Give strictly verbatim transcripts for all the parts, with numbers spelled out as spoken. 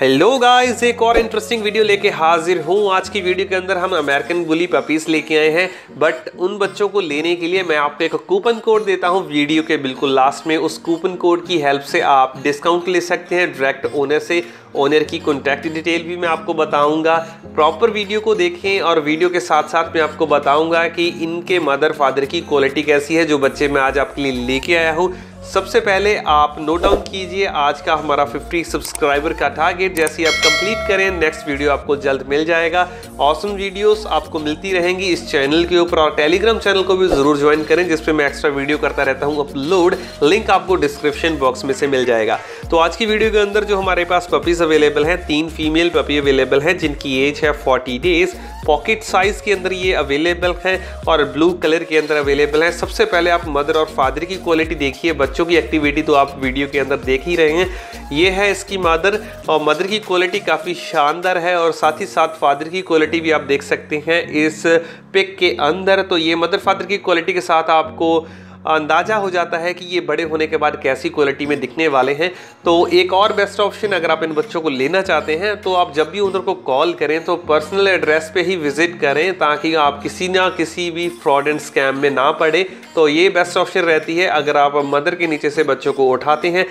Hello guys, एक और interesting video लेके हाजिर हूँ। आज की वीडियो के अंदर हम अमेरिकन बुली पपीज लेके आए हैं, बट उन बच्चों को लेने के लिए मैं आपको एक कूपन कोड देता हूँ वीडियो के बिल्कुल लास्ट में। उस कूपन कोड की हेल्प से आप डिस्काउंट ले सकते हैं डायरेक्ट ओनर से। ओनर की कॉन्टैक्ट डिटेल भी मैं आपको बताऊँगा। प्रॉपर वीडियो को देखें और वीडियो के साथ साथ मैं आपको बताऊँगा कि इनके मदर फादर की क्वालिटी कैसी है, जो बच्चे मैं आज आपके लिए लेके आया हूँ। सबसे पहले आप नोट डाउन कीजिए आज का हमारा पचास सब्सक्राइबर का टारगेट। जैसे आप कंप्लीट करें, नेक्स्ट वीडियो आपको जल्द मिल जाएगा। ऑसम वीडियोस आपको मिलती रहेंगी इस चैनल के ऊपर, और टेलीग्राम चैनल को भी ज़रूर ज्वाइन करें जिस पे मैं एक्स्ट्रा वीडियो करता रहता हूँ अपलोड। लिंक आपको डिस्क्रिप्शन बॉक्स में से मिल जाएगा। तो आज की वीडियो के अंदर जो हमारे पास पपीज़ अवेलेबल हैं, तीन फीमेल पपी अवेलेबल हैं जिनकी एज है चालीस डेज़। पॉकेट साइज़ के अंदर ये अवेलेबल हैं और ब्लू कलर के अंदर अवेलेबल हैं। सबसे पहले आप मदर और फादर की क्वालिटी देखिए। बच्चों की एक्टिविटी तो आप वीडियो के अंदर देख ही रहे हैं। ये है इसकी मदर, और मदर की क्वालिटी काफ़ी शानदार है, और साथ ही साथ फादर की क्वालिटी भी आप देख सकते हैं इस पिक के अंदर। तो ये मदर फादर की क्वालिटी के साथ आपको अंदाज़ा हो जाता है कि ये बड़े होने के बाद कैसी क्वालिटी में दिखने वाले हैं। तो एक और बेस्ट ऑप्शन, अगर आप इन बच्चों को लेना चाहते हैं तो आप जब भी उनको कॉल करें तो पर्सनल एड्रेस पे ही विज़िट करें, ताकि आप किसी ना किसी भी फ्रॉड एंड स्कैम में ना पड़े। तो ये बेस्ट ऑप्शन रहती है अगर आप मदर के नीचे से बच्चों को उठाते हैं।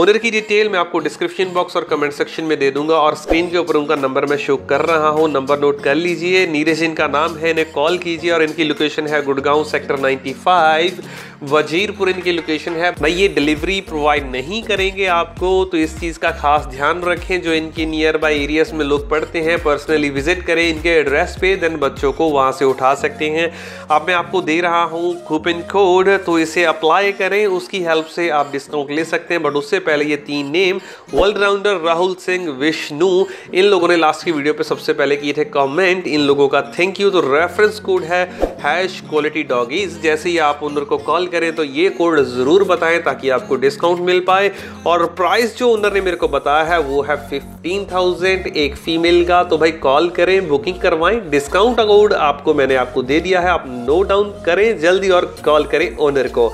ओनर की डिटेल मैं आपको डिस्क्रिप्शन बॉक्स और कमेंट सेक्शन में दे दूंगा, और स्क्रीन के ऊपर उनका नंबर मैं शो कर रहा हूँ। नंबर नोट कर लीजिए, नीरज इनका नाम है। इन्हें कॉल कीजिए, और इनकी लोकेशन है Gurgaon sector ninety five, Wazirpur इनकी लोकेशन है। भाई ये डिलीवरी प्रोवाइड नहीं करेंगे आपको, तो इस चीज़ का खास ध्यान रखें। जो इनके नियर बाई एरियाज़ में लोग पढ़ते हैं, पर्सनली विजिट करें इनके एड्रेस पे, देन बच्चों को वहाँ से उठा सकते हैं। अब मैं आपको दे रहा हूँ कूपन कोड, तो इसे अप्लाई करें, उसकी हेल्प से आप डिस्काउंट ले सकते हैं। बट उससे पहले ये तीन नेम, ऑलराउंडर राहुल सिंह विष्णु, इन लोगों ने लास्ट की वीडियो पर सबसे पहले किए थे कॉमेंट। इन लोगों का थैंक यू। तो रेफरेंस कोड है हैश क्वालिटी डॉगीज। जैसे ही आप ओनर को कॉल करें तो ये कोड ज़रूर बताएं, ताकि आपको डिस्काउंट मिल पाए। और प्राइस जो ओनर ने मेरे को बताया है वो है पंद्रह हज़ार एक फीमेल का। तो भाई कॉल करें, बुकिंग करवाएं। डिस्काउंट कोड आपको मैंने आपको दे दिया है, आप नोट डाउन करें जल्दी और कॉल करें ओनर को।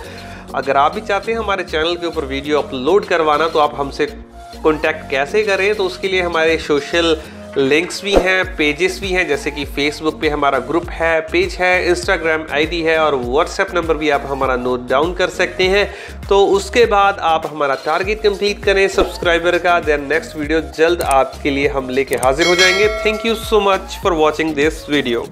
अगर आप भी चाहते हैं हमारे चैनल के ऊपर वीडियो अपलोड करवाना, तो आप हमसे कॉन्टैक्ट कैसे करें, तो उसके लिए हमारे सोशल लिंक्स भी हैं, पेजेस भी हैं, जैसे कि फेसबुक पे हमारा ग्रुप है, पेज है, इंस्टाग्राम आईडी है, और व्हाट्सएप नंबर भी आप हमारा नोट डाउन कर सकते हैं। तो उसके बाद आप हमारा टारगेट कंप्लीट करें सब्सक्राइबर का, देन नेक्स्ट वीडियो जल्द आपके लिए हम लेके हाजिर हो जाएंगे। Thank you so much for watching this video.